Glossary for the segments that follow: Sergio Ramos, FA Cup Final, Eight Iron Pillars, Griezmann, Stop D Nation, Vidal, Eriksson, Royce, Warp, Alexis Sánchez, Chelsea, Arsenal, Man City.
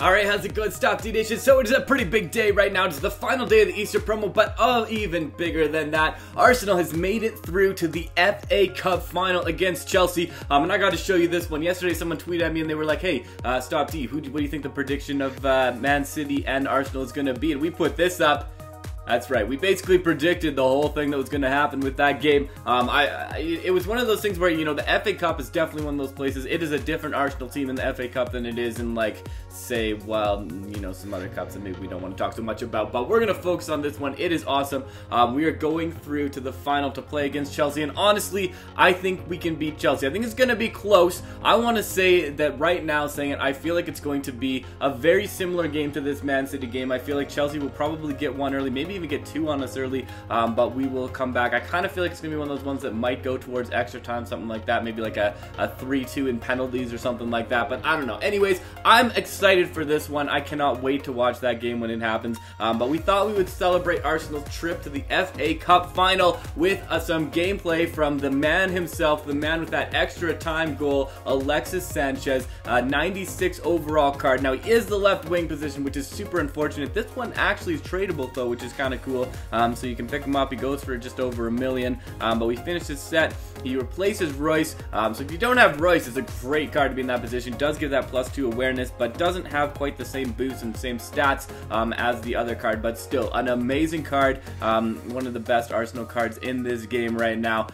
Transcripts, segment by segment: Alright, how's it going, Stop D Nation? So it is a pretty big day right now. It's the final day of the Easter promo, but even bigger than that, Arsenal has made it through to the FA Cup Final against Chelsea. And I got to show you this one. Yesterday, someone tweeted at me and they were like, hey, Stop D, what do you think the prediction of Man City and Arsenal is going to be? And we put this up. That's right. We basically predicted the whole thing that was going to happen with that game. It was one of those things where, you know, the FA Cup is definitely one of those places. It is a different Arsenal team in the FA Cup than it is in, like, say, well, you know, some other cups that maybe we don't want to talk so much about. But we're going to focus on this one. It is awesome. We are going through to the final to play against Chelsea. And honestly, I think we can beat Chelsea. I think it's going to be close. I want to say that right now, saying it, I feel like it's going to be a very similar game to this Man City game. I feel like Chelsea will probably get one early, maybe even get two on us early, but we will come back. I kind of feel like it's gonna be one of those ones that might go towards extra time, something like that, maybe like a 3-2 in penalties or something like that, but I don't know. Anyways, I'm excited for this one. I cannot wait to watch that game when it happens, but we thought we would celebrate Arsenal's trip to the FA Cup Final with some gameplay from the man himself, the man with that extra time goal, Alexis Sanchez, 96 overall card. Now, he is the left wing position, which is super unfortunate. This one actually is tradable, though, which is kind of cool, so you can pick him up. He goes for just over $1 million, but we finished his set. He replaces Royce, so if you don't have Royce, it's a great card to be in that position. Does give that +2 awareness, but doesn't have quite the same boost and same stats as the other card, but still an amazing card, one of the best Arsenal cards in this game right now.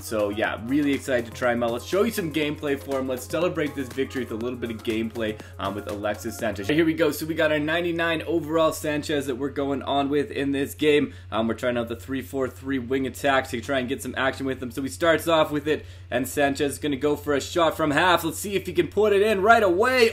So yeah, really excited to try him out. Let's show you some gameplay for him. Let's celebrate this victory with a little bit of gameplay with Alexis Sanchez. Here we go. So we got our 99 overall Sanchez that we're going on with in this game. We're trying out the 3-4-3 wing attack to try and get some action with him. So he starts off with it, and Sanchez is going to go for a shot from half. Let's see if he can put it in right away.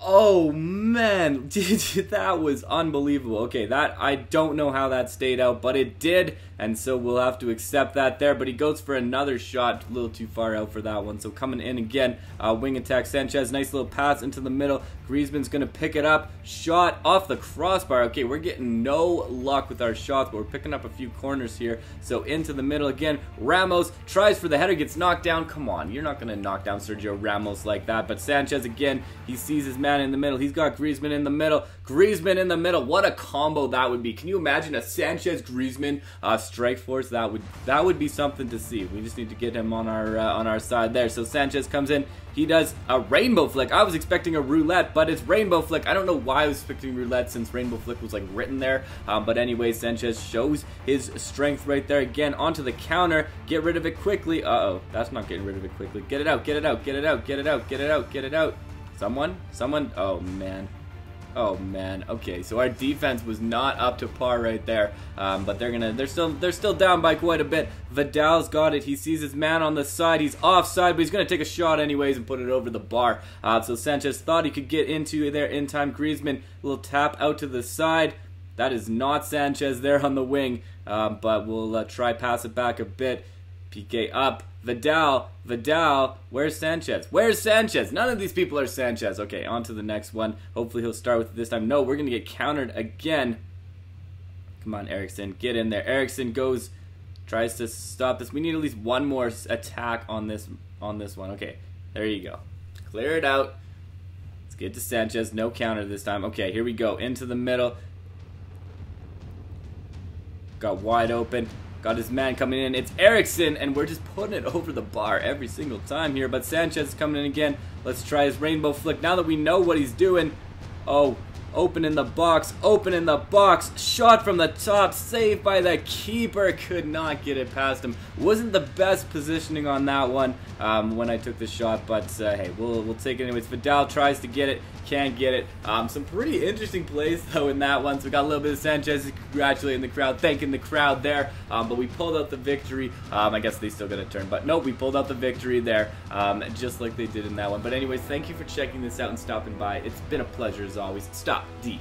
Oh man, that was unbelievable. Okay, that, I don't know how that stayed out, but it did, and so we'll have to accept that there. But he goes for another shot, a little too far out for that one. So coming in again, wing attack Sanchez, nice little pass into the middle. Griezmann's gonna pick it up, shot off the crossbar. Okay, we're getting no luck with our shots, but we're picking up a few corners here. So into the middle again, Ramos tries for the header, gets knocked down. Come on, you're not gonna knock down Sergio Ramos like that. But Sanchez again, he sees his man in the middle. He's got Griezmann in the middle. Griezmann in the middle. What a combo that would be. Can you imagine a Sanchez-Griezmann strike force? That would be something to see. We just need to get him on our side there. So Sanchez comes in. He does a rainbow flick. I was expecting a roulette, but it's rainbow flick. I don't know why I was expecting roulette since rainbow flick was like written there. But anyway, Sanchez shows his strength right there. Again, onto the counter. Get rid of it quickly. Uh-oh. That's not getting rid of it quickly. Get it out. Get it out. Get it out. Get it out. Get it out. Get it out. Someone, oh man. Oh man. Okay, so our defense was not up to par right there, but they're still down by quite a bit. Vidal's got it. He sees his man on the side. He's offside, but he's gonna take a shot anyways and put it over the bar. So Sanchez thought he could get into there in time. Griezmann, little tap out to the side. That is not Sanchez there on the wing, but we'll try pass it back a bit. PK up. Vidal, where's Sanchez? Where's Sanchez? None of these people are Sanchez. Okay, on to the next one. Hopefully he'll start with it this time. No, we're going to get countered again. Come on, Eriksson. Get in there. Eriksson goes, tries to stop this. We need at least one more attack on this one. Okay, there you go. Clear it out. Let's get to Sanchez. No counter this time. Okay, here we go. Into the middle. Got wide open. Got his man coming in. It's Eriksson, and we're just putting it over the bar every single time here. But Sanchez is coming in again. Let's try his rainbow flick. Now that we know what he's doing. Oh, open in the box. Open in the box. Shot from the top. Saved by the keeper. Could not get it past him. Wasn't the best positioning on that one when I took the shot. But hey, we'll take it anyways. Vidal tries to get it. Can't get it. Some pretty interesting plays though in that one. So we got a little bit of Sanchez congratulating the crowd, thanking the crowd there. But we pulled out the victory. I guess they still got a turn, but nope, we pulled out the victory there, just like they did in that one. But anyways, thank you for checking this out and stopping by. It's been a pleasure as always. Stop D.